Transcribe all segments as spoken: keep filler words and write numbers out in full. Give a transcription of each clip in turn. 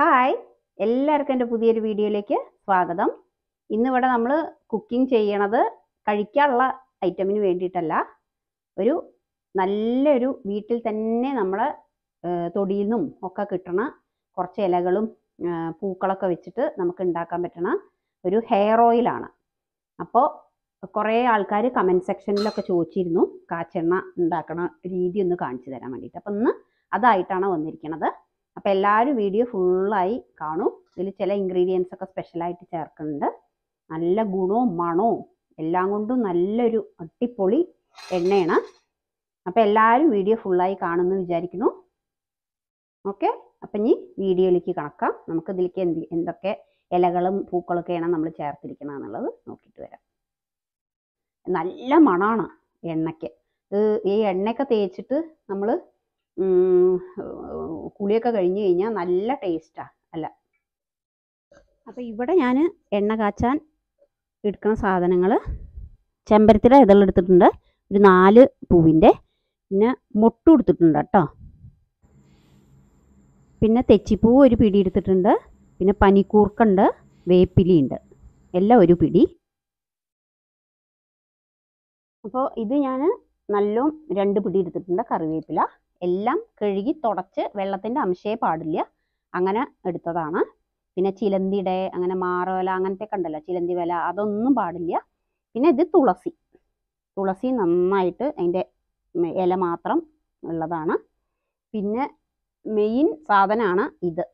Hi, എല്ലാവർക്കും എൻ്റെ പുതിയൊരു വീഡിയോയിലേക്ക് സ്വാഗതം. ഇന്ന് ഇവിടെ നമ്മൾ കുക്കിംഗ് ചെയ്യുന്നത് കഴിക്കാനുള്ള ഐറ്റമിന് വേണ്ടിയിട്ടല്ല, ഒരു നല്ലൊരു വീട്ടിൽ തന്നെ നമ്മളെ തൊടിയിൽ നിന്നും ഒക്കെ കിട്ടുന്ന കുറച്ച് ഇലകളും പൂക്കളൊക്കെ വെച്ചിട്ട് നമുക്ക് ഉണ്ടാക്കാൻ പറ്റുന്ന ഒരു ഹെയർ ഓയിലാണ്. അപ്പോൾ കുറേ ആൾക്കാർ കമൻറ്റ് സെക്ഷനിലൊക്കെ ചോദിച്ചിരുന്നു കാച്ചെണ്ണ ഉണ്ടാക്കുന്ന രീതി ഒന്ന് കാണിച്ചു തരാൻ വേണ്ടിയിട്ട്. അപ്പം ഇന്ന് അതായിട്ടാണ് വന്നിരിക്കുന്നത്. അപ്പോൾ എല്ലാവരും വീഡിയോ ഫുള്ളായി കാണും. ഇതിൽ ചില ഇൻഗ്രീഡിയൻസ് ഒക്കെ സ്പെഷ്യലായിട്ട് ചേർക്കുന്നുണ്ട്. നല്ല ഗുണവും മണവും എല്ലാം കൊണ്ടും നല്ലൊരു അടിപൊളി എണ്ണയാണ്. അപ്പോൾ എല്ലാവരും വീഡിയോ ഫുള്ളായി കാണുമെന്ന് വിചാരിക്കുന്നു. ഓക്കെ, അപ്പം ഇനി വീഡിയോയിലേക്ക് കടക്കാം. നമുക്ക് ഇതിലേക്ക് എന്ത് എന്തൊക്കെ ഇലകളും പൂക്കളൊക്കെയാണ് നമ്മൾ ചേർത്തിരിക്കുന്നത് എന്നുള്ളത് നോക്കിയിട്ട് വരാം. നല്ല മണമാണ് എണ്ണയ്ക്ക്. ഈ എണ്ണയൊക്കെ തേച്ചിട്ട് നമ്മൾ കുളിയൊക്കെ കഴിഞ്ഞ് കഴിഞ്ഞാൽ നല്ല ടേസ്റ്റാണ് അല്ല. അപ്പോൾ ഇവിടെ ഞാൻ എണ്ണ കാച്ചാൻ എടുക്കുന്ന സാധനങ്ങൾ ചെമ്പരത്തിയുടെ ഇതെടുത്തിട്ടുണ്ട്, ഒരു നാല് പൂവിൻ്റെ, പിന്നെ മൊട്ട് എടുത്തിട്ടുണ്ട് കേട്ടോ, പിന്നെ തെച്ചിപ്പൂവ് ഒരു പിടി എടുത്തിട്ടുണ്ട്, പിന്നെ പനിക്കൂർക്കുണ്ട്, വേപ്പിലിയുണ്ട്, എല്ലാം ഒരു പിടി. അപ്പോൾ ഇത് ഞാൻ നല്ലോണം രണ്ട് പിടി എടുത്തിട്ടുണ്ട്. കറിവേപ്പില എല്ലാം കഴുകി തുടച്ച് വെള്ളത്തിൻ്റെ അംശയെ പാടില്ല, അങ്ങനെ എടുത്തതാണ്. പിന്നെ ചിലന്തിയുടെ അങ്ങനെ മാറോല അങ്ങനത്തെ കണ്ടല്ലോ, ചിലന്തി വില അതൊന്നും പാടില്ല. പിന്നെ ഇത് തുളസി, തുളസി നന്നായിട്ട് അതിൻ്റെ ഇല മാത്രം ഉള്ളതാണ്. പിന്നെ മെയിൻ സാധനമാണ് ഇത്.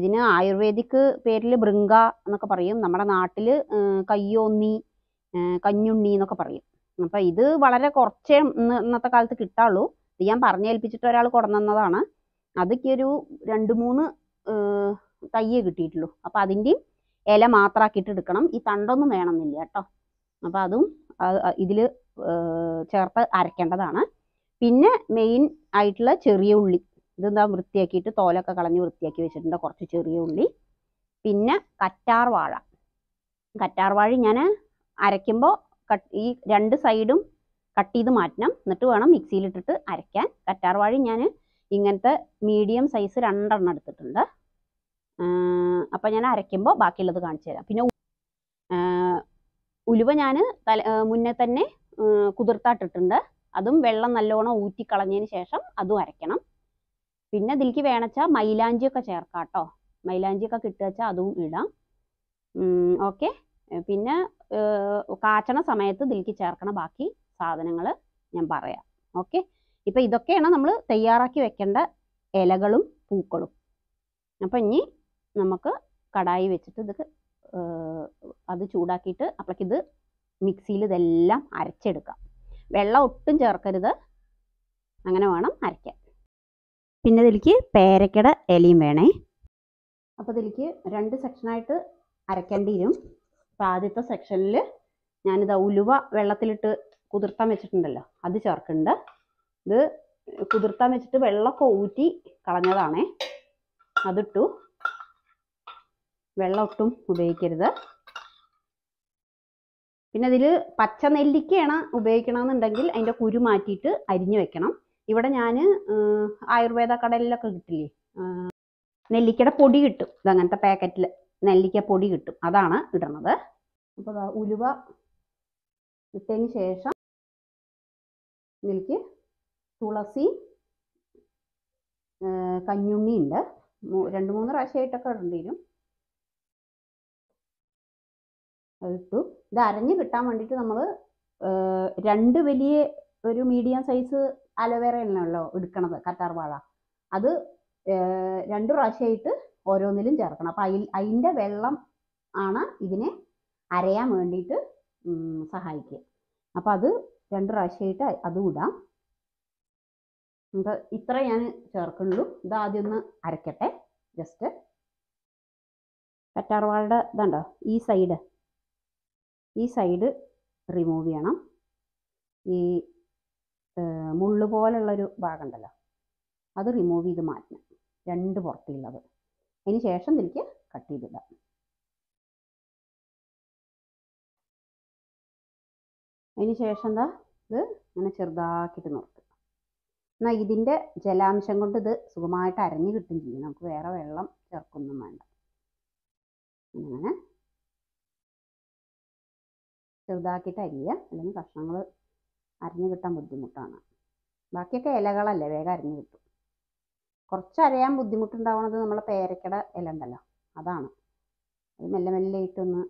ഇതിന് ആയുർവേദിക് പേരിൽ ബൃങ്ക എന്നൊക്കെ പറയും, നമ്മുടെ നാട്ടിൽ കയ്യോന്നി, കഞ്ഞുണ്ണി എന്നൊക്കെ പറയും. അപ്പം ഇത് വളരെ കുറച്ചേ ഇന്നത്തെ കാലത്ത് കിട്ടാവുള്ളൂ. ഞാൻ പറഞ്ഞേൽപ്പിച്ചിട്ട് ഒരാൾ കൊണ്ടുവന്നതാണ്. അതൊക്കെയൊരു രണ്ട് മൂന്ന് തയ്യേ കിട്ടിയിട്ടുള്ളൂ. അപ്പം അതിൻ്റെയും ഇല മാത്രമാക്കിയിട്ട് എടുക്കണം, ഈ തണ്ടൊന്നും വേണമെന്നില്ല കേട്ടോ. അപ്പം അതും ഇതിൽ ചേർത്ത് അരക്കേണ്ടതാണ്. പിന്നെ മെയിൻ ആയിട്ടുള്ള ചെറിയ ഉള്ളി, ഇതെന്താ വൃത്തിയാക്കിയിട്ട് തോലൊക്കെ കളഞ്ഞ് വൃത്തിയാക്കി വെച്ചിട്ടുണ്ട്, കുറച്ച് ചെറിയ ഉള്ളി. പിന്നെ കറ്റാർ വാഴ, കറ്റാർ വാഴ ഞാൻ അരയ്ക്കുമ്പോൾ കട്ട് ഈ രണ്ട് സൈഡും കട്ട് ചെയ്ത് മാറ്റണം, എന്നിട്ട് വേണം മിക്സിയിലിട്ടിട്ട് അരയ്ക്കാൻ. കറ്റാർവാഴി ഞാൻ ഇങ്ങനത്തെ മീഡിയം സൈസ് രണ്ടെണ്ണം എടുത്തിട്ടുണ്ട്. അപ്പം ഞാൻ അരയ്ക്കുമ്പോൾ ബാക്കിയുള്ളത് കാണിച്ചു തരാം. പിന്നെ ഉലുവ ഞാൻ തല മുന്നേ തന്നെ കുതിർത്താട്ടിട്ടുണ്ട്, അതും വെള്ളം നല്ലോണം ഊറ്റിക്കളഞ്ഞതിന് ശേഷം അതും അരയ്ക്കണം. പിന്നെ ഇതിലേക്ക് വേണച്ചാൽ മൈലാഞ്ചിയൊക്കെ ചേർക്കാം കേട്ടോ, മൈലാഞ്ചിയൊക്കെ കിട്ടുക വെച്ചാൽ അതും ഇടാം. ഓക്കെ, പിന്നെ കാച്ചണ സമയത്ത് ഇതിലേക്ക് ചേർക്കണ ബാക്കി സാധനങ്ങൾ ഞാൻ പറയാം. ഓക്കെ, ഇപ്പം ഇതൊക്കെയാണ് നമ്മൾ തയ്യാറാക്കി വെക്കേണ്ട ഇലകളും പൂക്കളും. അപ്പം ഇനി നമുക്ക് കടായി വെച്ചിട്ട് ഇത് അത് ചൂടാക്കിയിട്ട് അപ്പോഴേക്ക് ഇത് മിക്സിയിൽ ഇതെല്ലാം അരച്ചെടുക്കാം. വെള്ളം ഒട്ടും ചേർക്കരുത്, അങ്ങനെ വേണം അരയ്ക്കാൻ. പിന്നെ ഇതിലേക്ക് പേരക്കയുടെ ഇലയും വേണേ. അപ്പോൾ ഇതിലേക്ക് രണ്ട് സെക്ഷനായിട്ട് അരയ്ക്കേണ്ടി വരും. അപ്പോൾ ആദ്യത്തെ സെക്ഷനിൽ ഞാനിത് ഉലുവ വെള്ളത്തിലിട്ട് കുതിർത്താൻ വെച്ചിട്ടുണ്ടല്ലോ അത് ചേർക്കുന്നുണ്ട്. ഇത് കുതിർത്താൻ വെച്ചിട്ട് വെള്ളമൊക്കെ ഊറ്റി കളഞ്ഞതാണേ, അതിട്ടു. വെള്ളം ഒട്ടും ഉപയോഗിക്കരുത്. പിന്നെ ഇതിൽ പച്ച നെല്ലിക്കയാണ് ഉപയോഗിക്കണമെന്നുണ്ടെങ്കിൽ അതിൻ്റെ കുരു മാറ്റിയിട്ട് അരിഞ്ഞു വെക്കണം. ഇവിടെ ഞാൻ ആയുർവേദ കടലിലൊക്കെ കിട്ടില്ലേ നെല്ലിക്കയുടെ പൊടി കിട്ടും, ഇതങ്ങനത്തെ പാക്കറ്റിൽ നെല്ലിക്ക പൊടി കിട്ടും, അതാണ് ഇടുന്നത്. അപ്പോൾ ഉലുവ ഇട്ടതിന് ശേഷം ഇതിലേക്ക് തുളസി, കഞ്ഞുണ്ണി ഉണ്ട്, രണ്ട് മൂന്ന് പ്രാവശ്യമായിട്ടൊക്കെ ഇടേണ്ടി വരും, അതിട്ടു. ഇത് അരഞ്ഞ് കിട്ടാൻ വേണ്ടിയിട്ട് നമ്മൾ രണ്ട് വലിയ ഒരു മീഡിയം സൈസ് അലോവേറ ആണല്ലോ എടുക്കണത് കറ്റാർവാഴ, അത് രണ്ട് പ്രാവശ്യമായിട്ട് ഓരോന്നിലും ചേർക്കണം. അപ്പം അതിൽ അതിൻ്റെ വെള്ളം ആണ് ഇതിനെ അരയാൻ വേണ്ടിയിട്ട് സഹായിക്കുക. അപ്പം അത് രണ്ട് പ്രാവശ്യമായിട്ട് അതും ഇടാം. അപ്പം ഇത്ര ഞാൻ ചേർക്കുന്നുള്ളൂ. ഇത് ആദ്യം ഒന്ന് അരക്കട്ടെ ജസ്റ്റ്. കറ്റാർവാഴയുടെ ഇതുണ്ടോ ഈ സൈഡ്, ഈ സൈഡ് റിമൂവ് ചെയ്യണം, ഈ മുള്ളു പോലുള്ളൊരു ഭാഗം ഉണ്ടല്ലോ അത് റിമൂവ് ചെയ്ത് മാറ്റണം, രണ്ട് പുറത്തുള്ളത്. അതിന് ശേഷം ഇതിലേക്ക് കട്ട് ചെയ്തിടാം. അതിന് ശേഷം എന്താ ഇത് ഇങ്ങനെ ചെറുതാക്കിയിട്ട് നിർത്തുക. എന്നാൽ ഇതിൻ്റെ ജലാംശം കൊണ്ട് ഇത് സുഖമായിട്ട് അരഞ്ഞു കിട്ടുകയും ചെയ്യും. നമുക്ക് വേറെ വെള്ളം ചേർക്കൊന്നും വേണ്ട. അങ്ങനെ ചെറുതാക്കിയിട്ട് അരിയുക, അല്ലെങ്കിൽ കഷ്ണങ്ങൾ അരഞ്ഞു കിട്ടാൻ ബുദ്ധിമുട്ടാണ്. ബാക്കിയൊക്കെ ഇലകളല്ലേ, വേഗം അരഞ്ഞു കിട്ടും. കുറച്ച് അരയാൻ ബുദ്ധിമുട്ടുണ്ടാവുന്നത് നമ്മളെ പേരക്കട ഇല ഉണ്ടല്ലോ, അതാണ്. അത് മെല്ലെ മെല്ലെ ഇട്ടൊന്ന്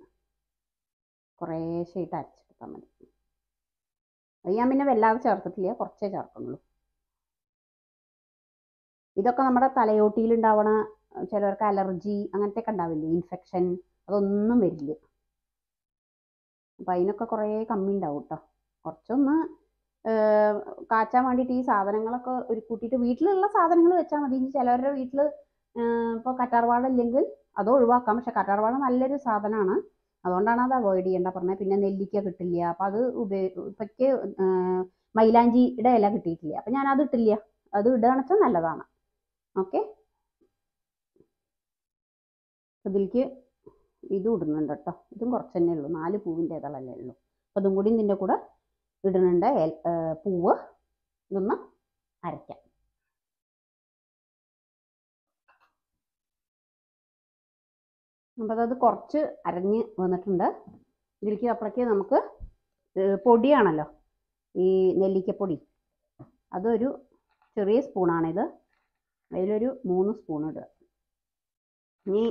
കുറേശ്ശെയിട്ട് അരച്ചെടുത്താൽ മതി. അത് ഞാൻ പിന്നെ വല്ലാതെ ചേർത്തിട്ടില്ല, കുറച്ചേ ചേർക്കുന്നുള്ളൂ. ഇതൊക്കെ നമ്മുടെ തലയോട്ടിയിലുണ്ടാവണ ചിലവർക്ക് അലർജി അങ്ങനത്തെ ഒക്കെ ഉണ്ടാവില്ലേ, ഇൻഫെക്ഷൻ, അതൊന്നും വരില്ല. അപ്പം അതിനൊക്കെ കുറേ കമ്മി ഉണ്ടാവും കേട്ടോ. കുറച്ചൊന്ന് കാച്ചാൻ വേണ്ടിയിട്ട് ഈ സാധനങ്ങളൊക്കെ ഒരു കൂട്ടിയിട്ട് വീട്ടിലുള്ള സാധനങ്ങൾ വെച്ചാൽ മതി. ചിലവരുടെ വീട്ടിൽ ഇപ്പോൾ കറ്റാർവാഴല്ലെങ്കിൽ അത് ഒഴിവാക്കാം. പക്ഷെ കറ്റാർവാഴ നല്ലൊരു സാധനമാണ്, അതുകൊണ്ടാണ് അത് അവോയ്ഡ് ചെയ്യേണ്ട പറഞ്ഞത്. പിന്നെ നെല്ലിക്ക കിട്ടില്ല, അപ്പം അത് ഉപയോഗ ഇപ്പൊക്കെ മൈലാഞ്ചിയുടെ ഇല കിട്ടിയിട്ടില്ല, അപ്പം ഞാനത് ഇട്ടില്ല. അത് ഇടുകയാണെച്ചാൽ നല്ലതാണ്. ഓക്കെ, ഇതിലേക്ക് ഇതും ഇടുന്നുണ്ട് കേട്ടോ. ഇതും കുറച്ച് തന്നെ ഉള്ളൂ, നാല് പൂവിൻ്റെ ഇതളല്ലേ ഉള്ളൂ. അപ്പം അതും കൂടി ഇതിൻ്റെ കൂടെ ഇടുന്നുണ്ട്. പൂവ് ഇതൊന്ന് അരയ്ക്കാം. അപ്പം അത് കുറച്ച് അരഞ്ഞ് വന്നിട്ടുണ്ട്. ഇതിലേക്ക് അപ്പോഴേക്ക് നമുക്ക് പൊടിയാണല്ലോ ഈ നെല്ലിക്കപ്പൊടി, അതൊരു ചെറിയ സ്പൂണാണിത്, അതിലൊരു മൂന്ന് സ്പൂൺ ഇടുക. ഇനി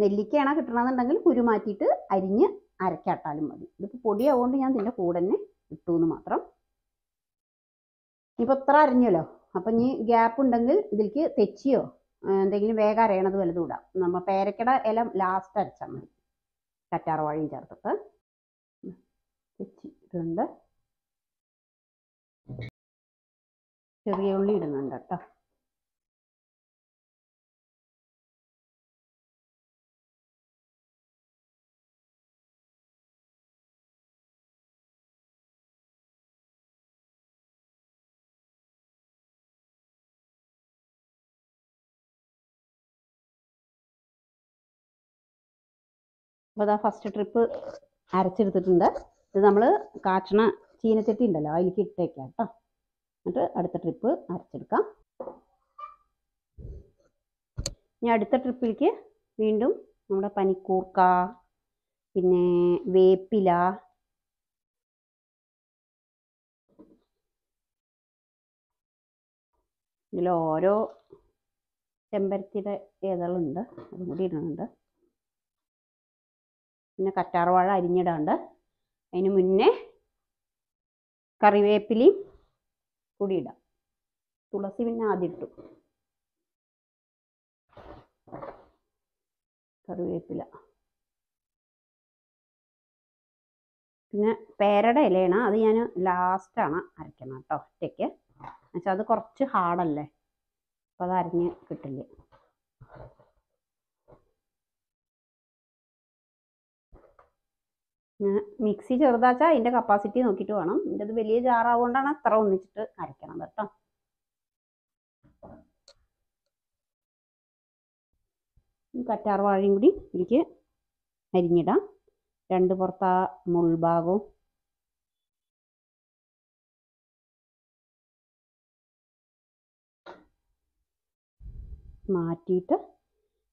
നെല്ലിക്കയാണ് കിട്ടണമെന്നുണ്ടെങ്കിൽ കുരുമാറ്റിയിട്ട് അരിഞ്ഞ് അരക്കാട്ടാലും മതി. ഇതിപ്പോൾ പൊടിയാവുകൊണ്ട് ഞാൻ ഇതിൻ്റെ കൂടെ തന്നെ ഇട്ടു എന്ന് മാത്രം. ഇപ്പം ഇത്ര അരഞ്ഞല്ലോ, അപ്പം ഇനി ഗ്യാപ്പ് ഉണ്ടെങ്കിൽ ഇതിലേക്ക് തെച്ചിയോ എന്തെങ്കിലും വേഗം അരയണത് വലുത് ഇടാം. നമ്മൾ പേരക്കട ഇല ലാസ്റ്റ് അരച്ചാൽ മതി, കറ്റാർവാഴയും ചേർത്തിട്ട്. തെച്ചി ഇടുന്നുണ്ട്, ചെറിയ ഉള്ളി ഇടുന്നുണ്ട് കേട്ടോ. അപ്പോൾ അതാ ഫസ്റ്റ് ട്രിപ്പ് അരച്ചെടുത്തിട്ടുണ്ട്. ഇത് നമ്മൾ കാച്ചണ ചീനച്ചട്ടി ഉണ്ടല്ലോ അതിലേക്ക് ഇട്ടേക്കാം കേട്ടോ. എന്നിട്ട് അടുത്ത ട്രിപ്പ് അരച്ചെടുക്കാം. ഇനി അടുത്ത ട്രിപ്പിലേക്ക് വീണ്ടും നമ്മുടെ പനിക്കൂർക്ക, പിന്നെ വേപ്പില, ഇതിൽ ഓരോ ചെമ്പരത്തിയുടെ ഏതളുണ്ട് അതും കൂടി ഇടുന്നുണ്ട്. പിന്നെ കറ്റാർവാഴ അരിഞ്ഞിടാണ്ട് അതിന് മുന്നേ കറിവേപ്പിലയും കൂടി ഇടാം. തുളസി പിന്നെ ആദ്യം ഇട്ടു, കറിവേപ്പില, പിന്നെ പേരയുടെ ഇലയാണ്. അത് ഞാൻ ലാസ്റ്റാണ് അരക്കണം കേട്ടോ, ഒറ്റയ്ക്ക്. എന്നുവെച്ചാൽ അത് കുറച്ച് ഹാർഡല്ലേ, അപ്പം അത് അരഞ്ഞ് കിട്ടില്ല. മിക്സി ചെറുതാച്ചാൽ അതിൻ്റെ കപ്പാസിറ്റി നോക്കിയിട്ട് വേണം. എൻ്റെ അത് വലിയ ജാറാവുകൊണ്ടാണ് അത്ര ഒന്നിച്ചിട്ട് അരയ്ക്കണം കേട്ടോ. കറ്റാർവാഴയും കൂടി എനിക്ക് അരിഞ്ഞിടാം. രണ്ട് പുറത്താ മുൾഭാഗവും മാറ്റിയിട്ട്,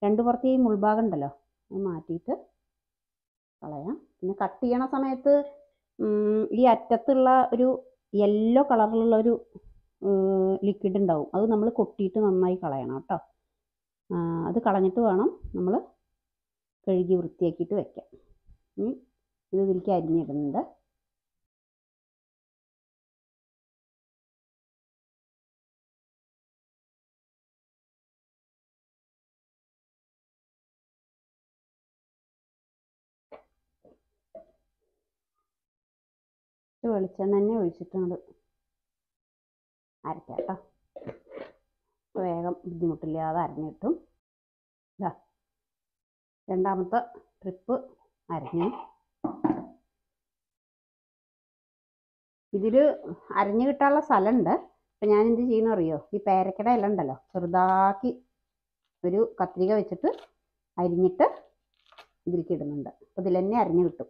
രണ്ട് പുറത്ത് ഈ മുൾഭാഗം ഉണ്ടല്ലോ അത് മാറ്റിയിട്ട് കളയാം. പിന്നെ കട്ട് ചെയ്യണ സമയത്ത് ഈ അറ്റത്തുള്ള ഒരു യെല്ലോ കളറിലുള്ള ഒരു ലിക്വിഡ് ഉണ്ടാവും, അത് നമ്മൾ കൊട്ടിയിട്ട് നന്നായി കളയണം കേട്ടോ. അത് കളഞ്ഞിട്ട് വേണം നമ്മൾ കഴുകി വൃത്തിയാക്കിയിട്ട് വയ്ക്കാം. ഇത് ഇതിലേക്ക് അരിഞ്ഞിടുന്നുണ്ട്. വെളിച്ചെണ്ണ തന്നെ ഒഴിച്ചിട്ടുണ്ട് അരക്കാം കേട്ടോ, വേഗം ബുദ്ധിമുട്ടില്ലാതെ അരഞ്ഞു കിട്ടും. ഇതാ രണ്ടാമത്തെ ട്രിപ്പ് അരഞ്ഞു. ഇതിൽ അരഞ്ഞു കിട്ടാനുള്ള സ്ഥലമുണ്ട്. അപ്പം ഞാൻ എന്ത് ചെയ്യുന്ന അറിയോ, ഈ പേരക്കട ഇല ഉണ്ടല്ലോ ചെറുതാക്കി ഒരു കത്രിക വെച്ചിട്ട് അരിഞ്ഞിട്ട് ഇതിലേക്ക് ഇടുന്നുണ്ട്. അപ്പം ഇതിൽ തന്നെ അരഞ്ഞു കിട്ടും.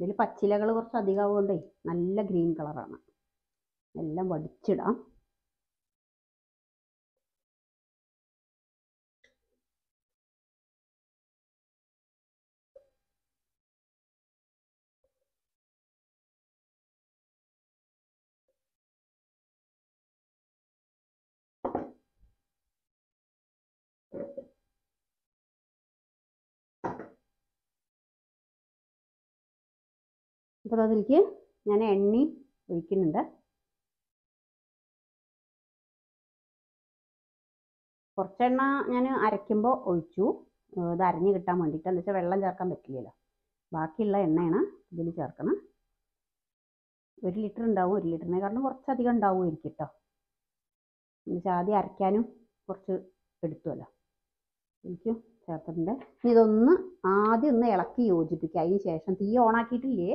ഇതിൽ പച്ചിലകൾ കുറച്ച് അധികമാവുകൊണ്ടേ നല്ല ഗ്രീൻ കളറാണ്. എല്ലാം വടിച്ചിടാം. അപ്പോൾ അതിലേക്ക് ഞാൻ എണ്ണ ഒഴിക്കുന്നുണ്ട്. കുറച്ചെണ്ണ ഞാൻ അരയ്ക്കുമ്പോൾ ഒഴിച്ചു, ഇത് അരഞ്ഞ് കിട്ടാൻ വേണ്ടിയിട്ട്. എന്താ വെച്ചാൽ വെള്ളം ചേർക്കാൻ പറ്റില്ലല്ലോ, ബാക്കിയുള്ള എണ്ണയാണ് ഇതിൽ ചേർക്കണം. ഒരു ലിറ്റർ ഉണ്ടാവും, ഒരു ലിറ്ററിനെ കാരണം കുറച്ചധികം ഉണ്ടാവുമായിരിക്കും കേട്ടോ. എന്താ വെച്ചാൽ ആദ്യം അരയ്ക്കാനും കുറച്ച് എടുത്തുമല്ലോ, എനിക്ക് ചേർത്തിട്ടുണ്ട്. ഇതൊന്ന് ആദ്യം ഒന്ന് ഇളക്കി യോജിപ്പിക്കുക. അതിന് ശേഷം തീ ഓണാക്കിയിട്ടില്ലേ,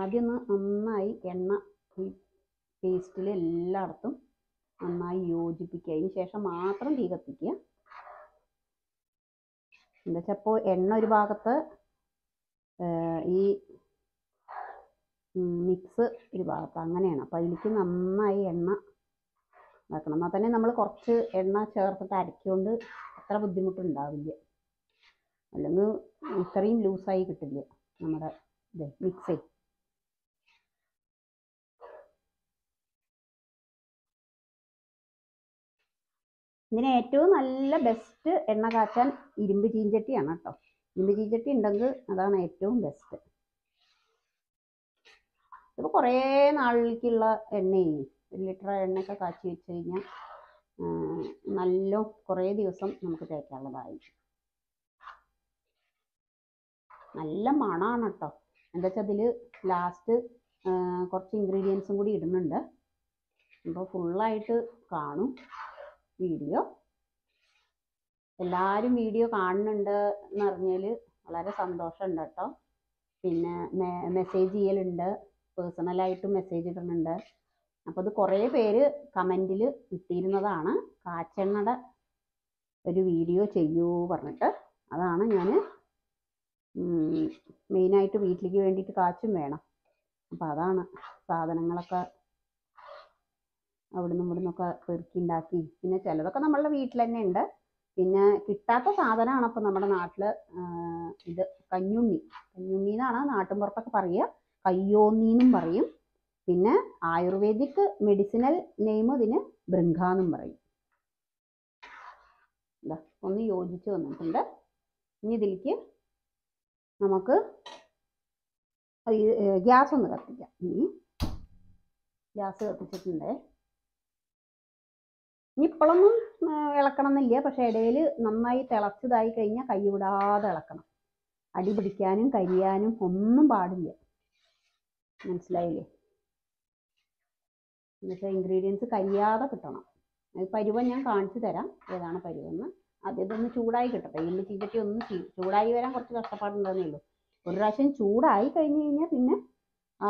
ആദ്യം ഒന്ന് നന്നായി എണ്ണ ഈ പേസ്റ്റിൽ എല്ലായിടത്തും നന്നായി യോജിപ്പിക്കുക. അതിന് ശേഷം മാത്രം തീ കത്തിക്കുക. എന്താ വെച്ചാൽ അപ്പോൾ എണ്ണ ഒരു ഭാഗത്ത്, ഈ മിക്സ് ഒരു ഭാഗത്ത്, അങ്ങനെയാണ്. അപ്പോൾ അതിലേക്ക് നന്നായി എണ്ണ ഇതാക്കണം. എന്നാൽ തന്നെ നമ്മൾ കുറച്ച് എണ്ണ ചേർത്തിട്ട് അരയ്ക്കൊണ്ട് അത്ര ബുദ്ധിമുട്ടുണ്ടാവില്ല, അല്ലെങ്കിൽ ഇത്രയും ലൂസായി കിട്ടില്ല നമ്മുടെ ഇത് മിക്സേ. ഇതിന് ഏറ്റവും നല്ല ബെസ്റ്റ് എണ്ണ കാച്ചാൻ ഇരുമ്പ് ചീഞ്ചട്ടിയാണ് കേട്ടോ. ഇരുമ്പ് ചീഞ്ചട്ടി ഉണ്ടെങ്കിൽ അതാണ് ഏറ്റവും ബെസ്റ്റ്. ഇപ്പോൾ കുറേ നാളിലേക്കുള്ള എണ്ണയാണ്. ഒരു ലിറ്റർ എണ്ണയൊക്കെ കാച്ചി വെച്ച് കഴിഞ്ഞാൽ നല്ല കുറേ ദിവസം നമുക്ക് തേക്കാനുള്ളതായിരിക്കും. നല്ല മണമാണ് കേട്ടോ. എന്താ വെച്ചാൽ അതിൽ ലാസ്റ്റ് കുറച്ച് ഇൻഗ്രീഡിയൻസും കൂടി ഇടുന്നുണ്ട്. അപ്പോൾ ഫുള്ളായിട്ട് കാണും വീഡിയോ. എല്ലാവരും വീഡിയോ കാണുന്നുണ്ട് എന്ന് പറഞ്ഞാൽ വളരെ സന്തോഷമുണ്ട് കേട്ടോ. പിന്നെ മെ മെസ്സേജ് ചെയ്യലുണ്ട്, പേഴ്സണലായിട്ട് മെസ്സേജ് ഇടുന്നുണ്ട്. അപ്പോൾ അത് കുറേ പേര് കമൻറ്റിൽ ഇട്ടിരുന്നതാണ്, കാച്ചെണ്ണയുടെ ഒരു വീഡിയോ ചെയ്യൂ പറഞ്ഞിട്ട്. അതാണ് ഞാൻ മെയിനായിട്ട് വീട്ടിലേക്ക് വേണ്ടിയിട്ട് കാച്ചും വേണം. അപ്പം അതാണ് സാധനങ്ങളൊക്കെ അവിടുന്ന് ഇവിടുന്നൊക്കെ പെറുക്കി ഉണ്ടാക്കി. പിന്നെ ചിലതൊക്കെ നമ്മളുടെ വീട്ടിൽ തന്നെ ഉണ്ട്. പിന്നെ കിട്ടാത്ത സാധനമാണ് ഇപ്പം നമ്മുടെ നാട്ടിൽ ഇത് കഞ്ഞുണ്ണി. കഞ്ഞുണ്ണി എന്നാണ് നാട്ടിൻപുറത്തൊക്കെ പറയുക, കയ്യോന്നീന്നും പറയും. പിന്നെ ആയുർവേദിക് മെഡിസിനൽ നെയിം ഇതിന് ബൃങ്കാന്നും പറയും. എന്താ ഒന്ന് യോജിച്ച് വന്നിട്ടുണ്ട്. ഇനി ഇതിലേക്ക് നമുക്ക് ഗ്യാസ് ഒന്ന് കത്തിക്കാം. ഇനി ഗ്യാസ് കത്തിച്ചിട്ടുണ്ടേ. ഇനി ഇപ്പോഴൊന്നും ഇളക്കണം എന്നില്ല, പക്ഷേ ഇടയിൽ നന്നായി തിളച്ചതായി കഴിഞ്ഞാൽ കൈ വിടാതെ ഇളക്കണം. അടി പിടിക്കാനും കരിയാനും ഒന്നും പാടില്ല, മനസ്സിലായില്ലേ? എന്നുവെച്ചാൽ ഇൻഗ്രീഡിയൻസ് കരിയാതെ കിട്ടണം. പരുവം ഞാൻ കാണിച്ചു തരാം ഏതാണ് പരുവെന്ന്. അതിതൊന്ന് ചൂടായി കിട്ടട്ടെ. ഇരുമ്പ് ചീഞ്ചട്ടി ഒന്ന് ചൂടായി വരാൻ കുറച്ച് കഷ്ടപ്പാടുണ്ടെന്നേ ഉള്ളൂ. ഒരു പ്രാവശ്യം ചൂടായി കഴിഞ്ഞ് കഴിഞ്ഞാൽ പിന്നെ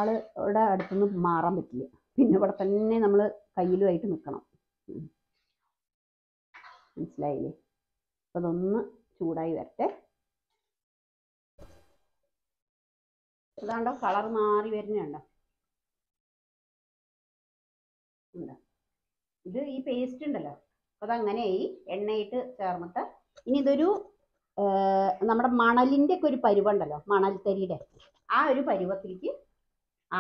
ആള് ഇവിടെ അടുത്തുനിന്ന് മാറാൻ പറ്റില്ല. പിന്നെ ഇവിടെ തന്നെ നമ്മൾ കയ്യിലുമായിട്ട് നിൽക്കണം, മനസ്സിലായില്ലേ? അപ്പം അതൊന്ന് ചൂടായി വരട്ടെ. അതാണ്ടോ കളർ മാറി വരുന്നുണ്ടോ? ഉണ്ടോ? ഇത് ഈ പേസ്റ്റ് ഉണ്ടല്ലോ, അപ്പോൾ അതങ്ങനെ ഈ എണ്ണയിട്ട് ചേർന്നിട്ട് ഇനി ഇതൊരു നമ്മുടെ മണലിൻ്റെ ഒക്കെ ഒരു പരുവുണ്ടല്ലോ, മണൽത്തരിയുടെ ആ ഒരു പരുവത്തിലേക്ക്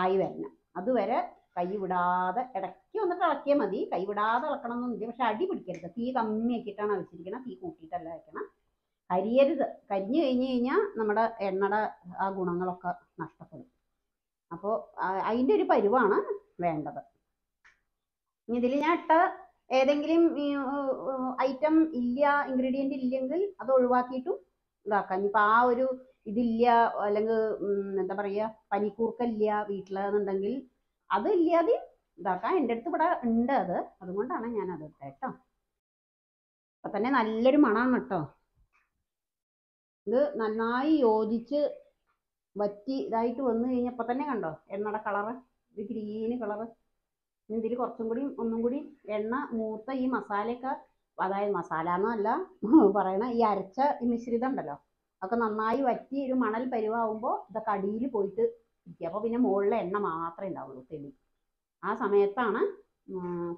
ആയി വരണം. അതുവരെ കൈ വിടാതെ ഇടയ്ക്ക് വന്നിട്ട് ഇളക്കിയാൽ മതി. കൈ വിടാതെ ഇളക്കണമെന്നൊന്നുമില്ല, പക്ഷെ അടി പിടിക്കരുത്. തീ കമ്മിയാക്കിയിട്ടാണ് വെച്ചിരിക്കണം, തീ കൂട്ടിയിട്ടല്ല വെക്കണം. കരിയരുത്. കരിഞ്ഞു കഴിഞ്ഞ് കഴിഞ്ഞാൽ നമ്മുടെ എണ്ണയുടെ ആ ഗുണങ്ങളൊക്കെ നഷ്ടപ്പെടും. അപ്പോൾ അതിൻ്റെ ഒരു പരുവാണ് വേണ്ടത്. item Ilya ingredient Lingle, Adolwaki to Lakanipa or Idilia, Langu, Natabaria, Panikurkalia, Vitla, and Dangil, other Liadi, Daka ended to put under the Ramondana and another factor. But then I let him anamata. The Nanai Odiche, but right to only in a patanaganda, and not a color, the green color. Nindiri korchungudi onnungudi enna moortha ee masala ekka adayil masala annalla parayna ee aracha ee mishridam undallo akka nannayi vatti oru manal parivaavumbo idakka adiyil poittu ikka appo pinne mollile enna maathre undavullu teli aa samayathana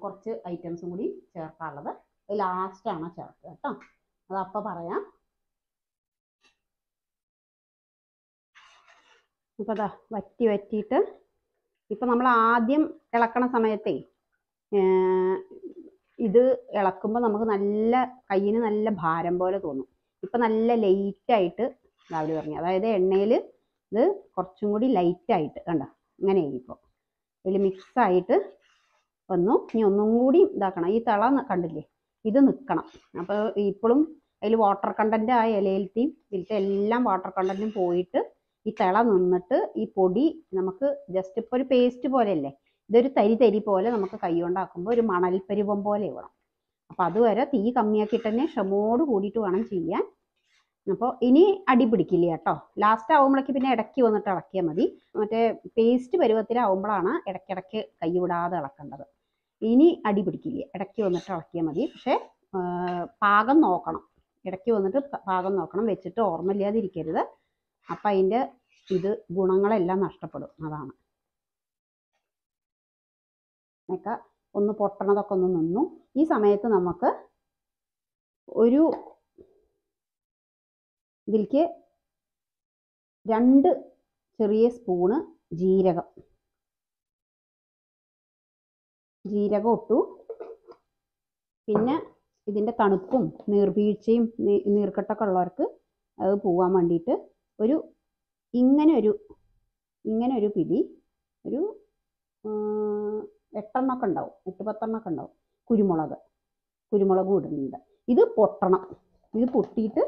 korchu items kudi cherkkallathu last aanu cherkka ട്ടോ adu appa paraya appo da vatti vattiittu ഇപ്പോ നമ്മൾ ആദ്യം ഇളക്കണ സമയത്തെ ഇത് ഇളക്കുമ്പോൾ നമുക്ക് നല്ല കയ്യിന് നല്ല ഭാരം പോലെ തോന്നും. ഇപ്പോ നല്ല ലൈറ്റ് ആയിട്ട് ദാവലി പറഞ്ഞു. അതായത് എണ്ണയിൽ ഇത് കുറച്ചും കൂടി ലൈറ്റ് ആയിട്ട് കണ്ടോ അങ്ങനെ ഇപ്പോ ഇതിൽ മിക്സ് ആയിട്ട് വന്നു. ഇനി ഒന്നും കൂടി ഇതാക്കണം. ഈ തള കണ്ടില്ലേ? ഇത് നിൽക്കണം. അപ്പോൾ ഇപ്പോഴും അതിൽ വാട്ടർ കണ്ടന്റ് ആയ ഇലയിൽത്തി ഇതിലത്തെ എല്ലാം വാട്ടർ കണ്ടന്റും പോയിട്ട് ഈ തള നിന്നിട്ട് ഈ പൊടി നമുക്ക് ജസ്റ്റ് ഇപ്പോ ഒരു പേസ്റ്റ് പോലെയല്ലേ ഇതൊരു തരി തരി പോലെ നമുക്ക് കൈ കൊണ്ടാക്കുമ്പോൾ ഒരു മണൽപരിവം പോലെ ആവണം. അപ്പോൾ അതുവരെ തീ കമ്മിയാക്കിയിട്ട് തന്നെ ക്ഷമയോട് കൂടിയിട്ട് വേണം ചെയ്യാൻ. അപ്പോൾ ഇനി അടി പിടിക്കില്ല കേട്ടോ. ലാസ്റ്റ് ആവുമ്പോഴേക്ക് പിന്നെ ഇടക്കി വന്നിട്ട് ഇളക്കിയാൽ മതി. മറ്റേ പേസ്റ്റ് പരുവത്തിലാവുമ്പോഴാണ് ഇടയ്ക്കിടയ്ക്ക് കൈ വിടാതെ ഇളക്കേണ്ടത്. ഇനി അടി പിടിക്കില്ല, ഇടയ്ക്ക് വന്നിട്ട് ഇളക്കിയാൽ മതി. പക്ഷേ പാകം നോക്കണം, ഇടയ്ക്ക് വന്നിട്ട് പാകം നോക്കണം, വെച്ചിട്ട് ഓർമ്മയില്ലാതിരിക്കരുത്. അപ്പ അതിന്റെ ഇത് ഗുണങ്ങളെല്ലാം നഷ്ടപ്പെടും. അതാണ് ഒക്കെ ഒന്ന് പൊട്ടണതൊക്കെ ഒന്ന് നിന്നു. ഈ സമയത്ത് നമുക്ക് ഒരു ഇതിലേക്ക് രണ്ട് ചെറിയ സ്പൂണ് ജീരകം ജീരകം ഇട്ടു. പിന്നെ ഇതിന്റെ തണുപ്പും നീർവീഴ്ചയും നീർക്കെട്ടൊക്കെ ഉള്ളവർക്ക് അത് പോവാൻ വേണ്ടിയിട്ട് ഒരു ഇങ്ങനെ ഒരു ഇങ്ങനെ ഒരു പിടി ഒരു എട്ടെണ്ണൊക്കെ ഉണ്ടാവും, എട്ട് പത്തെണ്ണൊക്കെ ഉണ്ടാവും കുരുമുളക് കുരുമുളകും ഇടുന്നുണ്ട്. ഇത് പൊട്ടണം. ഇത് പൊട്ടിയിട്ട്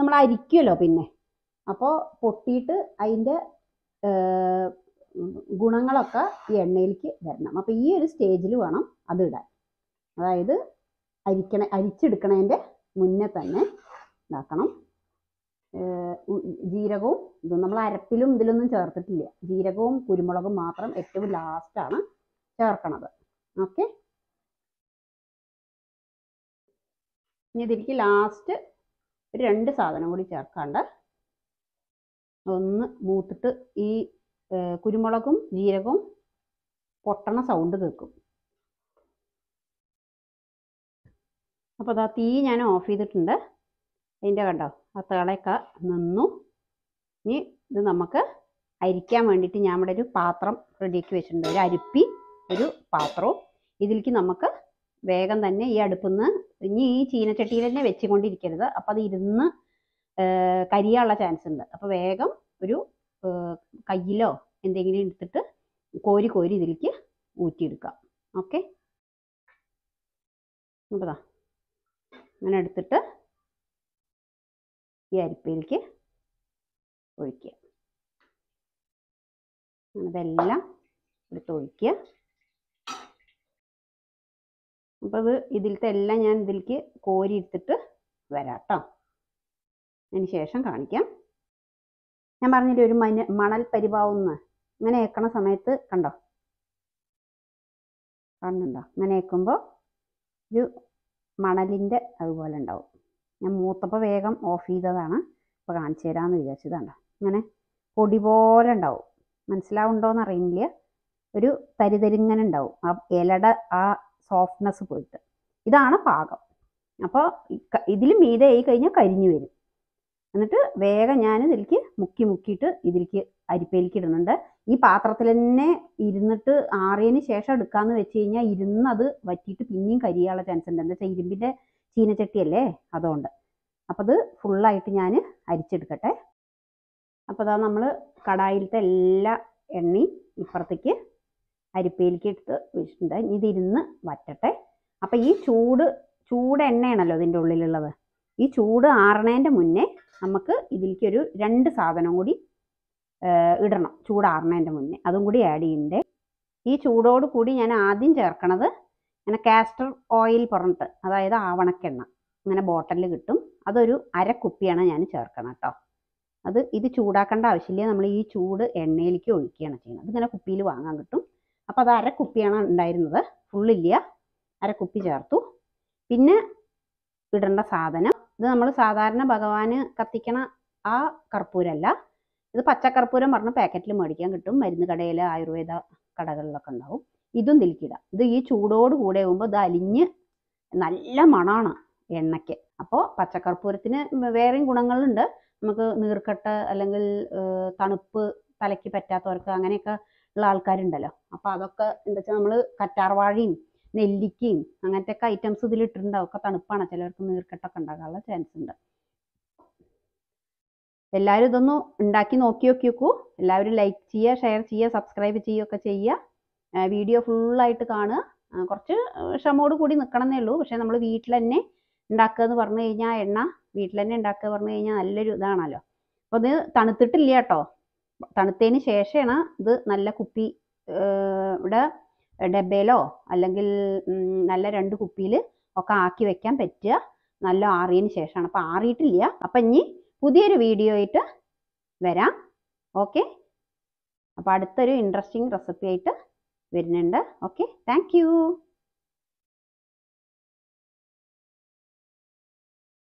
നമ്മൾ അരിക്കുമല്ലോ പിന്നെ. അപ്പോൾ പൊട്ടിയിട്ട് അതിൻ്റെ ഗുണങ്ങളൊക്കെ ഈ എണ്ണയിലേക്ക് വരണം. അപ്പോൾ ഈ ഒരു സ്റ്റേജിൽ വേണം അത് ഇടാൻ. അതായത് അരിക്കണ അരിച്ചെടുക്കണതിൻ്റെ മുന്നേ തന്നെ ഇതാക്കണം. ജീരകവും ഇതും നമ്മൾ അരപ്പിലും ഇതിലൊന്നും ചേർത്തിട്ടില്ല. ജീരകവും കുരുമുളകും മാത്രം ഏറ്റവും ലാസ്റ്റാണ് ചേർക്കണത്. ഓക്കെ, ഇനി ഇതിലേക്ക് ലാസ്റ്റ് ഒരു രണ്ട് സാധനം കൂടി ചേർക്കാണ്ട് ഒന്ന് മൂത്തിട്ട് ഈ കുരുമുളകും ജീരകവും പൊട്ടണ സൗണ്ട് കേൾക്കും. അപ്പോൾ അതാ തീ ഞാൻ ഓഫ് ചെയ്തിട്ടുണ്ട്. ഇതിൻ്റെ കണ്ടോ ആ തിളയൊക്കെ നിന്നു. ഇനി ഇത് നമുക്ക് അരിക്കാൻ വേണ്ടിയിട്ട് ഞാൻ ഇവിടെ ഒരു പാത്രം റെഡിയാക്കി വെച്ചിട്ടുണ്ട്. ഒരു അരിപ്പി ഒരു പാത്രവും ഇതിലേക്ക് നമുക്ക് വേഗം തന്നെ ഈ അടുപ്പിൽ നിന്ന് ഇനി ഈ ചീനച്ചട്ടിയിൽ തന്നെ വെച്ചുകൊണ്ടിരിക്കരുത്. അപ്പോൾ അത് ഇരുന്ന് കരിയാനുള്ള ചാൻസ് ഉണ്ട്. അപ്പോൾ വേഗം ഒരു കയ്യിലോ എന്തെങ്കിലും എടുത്തിട്ട് കോരി കോരി ഇതിലേക്ക് ഊറ്റിയെടുക്കാം. ഓക്കെ, അപ്പതാ അങ്ങനെ എടുത്തിട്ട് ഈ അരിപ്പയിലേക്ക് ഒഴിക്കുക. ഇതെല്ലാം എടുത്ത് ഒഴിക്കുക. അപ്പോൾ അത് ഇതിലത്തെ എല്ലാം ഞാൻ ഇതിലേക്ക് കോരി എടുത്തിട്ട് വരാം കേട്ടോ. അതിന് ശേഷം കാണിക്കാം. ഞാൻ പറഞ്ഞില്ലേ ഒരു മന മണൽ പരിവാവുന്ന ഇങ്ങനെ ഏക്കണ സമയത്ത് കണ്ടോ കാണുന്നുണ്ടോ? ഇങ്ങനെ ഏക്കുമ്പോൾ ഒരു മണലിൻ്റെ അതുപോലെ ഉണ്ടാവും. ഞാൻ മൂത്തപ്പോൾ വേഗം ഓഫ് ചെയ്തതാണ്. അപ്പോൾ കാണിച്ചു തരാമെന്ന് വിചാരിച്ചതാണ്. ഇങ്ങനെ പൊടി പോലെ ഉണ്ടാവും. മനസ്സിലാവുണ്ടോയെന്ന് അറിയില്ല. ഒരു തരിതരിങ്ങനെ ഉണ്ടാവും. ആ ഇലയുടെ ആ സോഫ്റ്റ്നെസ് പോയിട്ട് ഇതാണ് പാകം. അപ്പോൾ ഇതിൽ മീതെ ആയി കഴിഞ്ഞാൽ കരിഞ്ഞു വരും. എന്നിട്ട് വേഗം ഞാൻ ഇതിലേക്ക് മുക്കി മുക്കിയിട്ട് ഇതിലേക്ക് അരിപ്പയിലേക്ക് ഇടുന്നുണ്ട്. ഈ പാത്രത്തിൽ തന്നെ ഇരുന്നിട്ട് ആറിയതിന് ശേഷം എടുക്കാമെന്ന് വെച്ച് കഴിഞ്ഞാൽ ഇരുന്നത് വറ്റിയിട്ട് പിന്നെയും കരിയാനുള്ള ചാൻസ് ഉണ്ട്. എന്താ വെച്ചാൽ ഇരുമ്പിൻ്റെ ചീനച്ചട്ടിയല്ലേ, അതുകൊണ്ട്. അപ്പോൾ അത് ഫുള്ളായിട്ട് ഞാൻ അരിച്ചെടുക്കട്ടെ. അപ്പോൾ അതാ നമ്മൾ കടായിലത്തെ എല്ലാ എണ്ണയും ഇപ്പുറത്തേക്ക് അരിപ്പയിലേക്ക് എടുത്ത് വെച്ചിട്ടുണ്ട്. ഇതിരുന്ന് വറ്റട്ടെ. അപ്പം ഈ ചൂട് ചൂട് എണ്ണയാണല്ലോ ഇതിൻ്റെ ഉള്ളിലുള്ളത്. ഈ ചൂട് ആറണേൻ്റെ മുന്നേ നമുക്ക് ഇതിലേക്കൊരു രണ്ട് സാധനം കൂടി ഇടണം. ചൂടാറണേൻ്റെ മുന്നേ അതും കൂടി ആഡ് ചെയ്യണ്ടേ. ഈ ചൂടോട് കൂടി ഞാൻ ആദ്യം ചേർക്കണത് ഇങ്ങനെ കാസ്റ്റർ ഓയിൽ പറഞ്ഞിട്ട്, അതായത് ആവണക്കെണ്ണ ഇങ്ങനെ ബോട്ടലിൽ കിട്ടും. അതൊരു അരക്കുപ്പിയാണ് ഞാൻ ചേർക്കണം കേട്ടോ. അത് ഇത് ചൂടാക്കേണ്ട ആവശ്യമില്ല, നമ്മൾ ഈ ചൂട് എണ്ണയിലേക്ക് ഒഴിക്കുകയാണ് ചെയ്യുന്നത്. അതിങ്ങനെ കുപ്പിയിൽ വാങ്ങാൻ കിട്ടും. അപ്പോൾ അത് അരക്കുപ്പിയാണ് ഉണ്ടായിരുന്നത്, ഫുള്ളില്ല, അരക്കുപ്പി ചേർത്തു. പിന്നെ ഇടേണ്ട സാധനം ഇത് നമ്മൾ സാധാരണ ഭഗവാന് കത്തിക്കണ ആ കർപ്പൂരമല്ല, ഇത് പച്ചക്കർപ്പൂരം പറഞ്ഞ പാക്കറ്റിൽ മേടിക്കാൻ കിട്ടും, മരുന്ന് കടയിൽ ആയുർവേദ കടകളിലൊക്കെ ഉണ്ടാവും. ഇതും തിൽക്കിടാം. ഇത് ഈ ചൂടോട് കൂടെ ആകുമ്പോൾ ഇത് അലിഞ്ഞ് നല്ല മണമാണ് എണ്ണയ്ക്ക്. അപ്പോൾ പച്ചക്കർപ്പൂരത്തിന് വേറെയും ഗുണങ്ങളുണ്ട്. നമുക്ക് നീർക്കെട്ട് അല്ലെങ്കിൽ തണുപ്പ് തലയ്ക്ക് പറ്റാത്തവർക്ക് അങ്ങനെയൊക്കെ ഉള്ള ആൾക്കാരുണ്ടല്ലോ. അപ്പോൾ അതൊക്കെ എന്താ വെച്ചാൽ നമ്മൾ കറ്റാർവാഴയും നെല്ലിക്കയും അങ്ങനത്തെ ഒക്കെ ഐറ്റംസ് ഇതിലിട്ടിട്ടുണ്ടാവും. ഒക്കെ തണുപ്പാണ്, ചിലർക്ക് നീർക്കെട്ടൊക്കെ ഉണ്ടാകാനുള്ള ചാൻസ് ഉണ്ട്. എല്ലാവരും ഇതൊന്ന് ഉണ്ടാക്കി നോക്കി നോക്കി നോക്കൂ. എല്ലാവരും ലൈക്ക് ചെയ്യുക, ഷെയർ ചെയ്യുക, സബ്സ്ക്രൈബ് ചെയ്യുകയൊക്കെ ചെയ്യുക. വീഡിയോ ഫുള്ളായിട്ട് കാണുക. കുറച്ച് ക്ഷമോട് കൂടി നിൽക്കണമെന്നേ ഉള്ളൂ. പക്ഷേ നമ്മൾ വീട്ടിൽ തന്നെ ഉണ്ടാക്കുക എന്ന് പറഞ്ഞു കഴിഞ്ഞാൽ, എണ്ണ വീട്ടിൽ തന്നെ ഉണ്ടാക്കുക പറഞ്ഞു കഴിഞ്ഞാൽ നല്ലൊരു ഇതാണല്ലോ. അപ്പോൾ ഇത് തണുത്തിട്ടില്ല കേട്ടോ. തണുത്തതിന് ശേഷമാണ് ഇത് നല്ല കുപ്പി ഇവിടെ ഡബയിലോ അല്ലെങ്കിൽ നല്ല രണ്ട് കുപ്പിയിൽ ഒക്കെ ആക്കി വെക്കാൻ പറ്റുക, നല്ല ആറിയതിന് ശേഷമാണ്. അപ്പോൾ ആറിയിട്ടില്ല. അപ്പം ഇനി പുതിയൊരു വീഡിയോ ആയിട്ട് വരാം. ഓക്കെ, അപ്പോൾ അടുത്തൊരു ഇൻട്രസ്റ്റിംഗ് റെസിപ്പി ആയിട്ട് വരുന്നുണ്ട്. Okay, thank U.